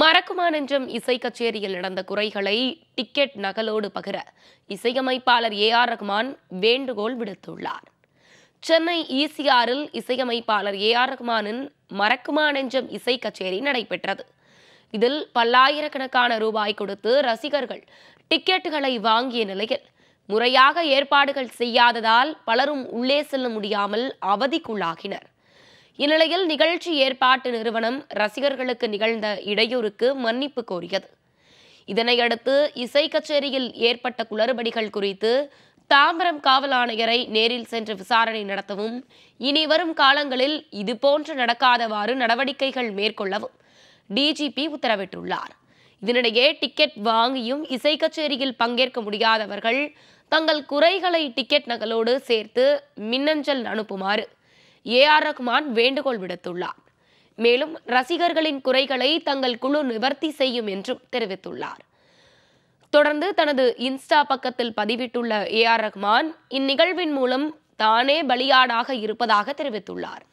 மறக்குமானென்றும் இசை கச்சேரியில் நடந்த குறைகளை டிக்கெட் நகலோடு பகிர இசையமைப்பாளர் ஏ.ஆர். ரஹ்மான் வேண்டுகோள் விடுத்துள்ளார். சென்னை ஈசிஆரில் இசையமைப்பாளர் ஏ.ஆர். ரஹ்மானின் மறக்குமானென்றும் இசை கச்சேரி நடைபெற்றது. இதில் பல்லாயிரக்கணக்கான ரூபாய் கொடுத்து ரசிகர்கள் டிக்கெட்டுகளை வாங்கிய நிலையில் முறையாக ஏற்பாடுகள் செய்யாததால் பலரும் உள்ளே செல்ல முடியாமல் அவதிக்குள்ளாகினர். இந்நிலையில் நிகழ்ச்சி ஏற்பாட்டு நிறுவனம் ரசிகர்களுக்கு நிகழ்ந்த இடையூறுக்கு மன்னிப்பு கோரியது. இதனையடுத்து இசை கச்சேரியில் ஏற்பட்ட குளறுபடிகள் குறித்து தாம்பரம் காவல் ஆணையரை நேரில் சென்று விசாரணை நடத்தவும், இனி வரும் காலங்களில் இதுபோன்று நடக்காதவாறு நடவடிக்கைகள் மேற்கொள்ளவும் டிஜிபி உத்தரவிட்டுள்ளார். இதனிடையே டிக்கெட் வாங்கியும் இசை கச்சேரியில் பங்கேற்க முடியாதவர்கள் தங்கள் குறைகளை டிக்கெட் நகலோடு சேர்த்து மின்னஞ்சல் அனுப்புமாறு ஏ.ஆர். ரஹ்மான் வேண்டுகோள் விடுத்துள்ளார். மேலும் ரசிகர்களின் குறைகளை தங்கள் குழு நிவர்த்தி செய்யும் என்றும் தெரிவித்துள்ளார். தொடர்ந்து தனது இன்ஸ்டா பக்கத்தில் பதிவிட்டுள்ள ஏ.ஆர். ரஹ்மான் இந்நிகழ்வின் மூலம் தானே பலியாடாக இருப்பதாக தெரிவித்துள்ளார்.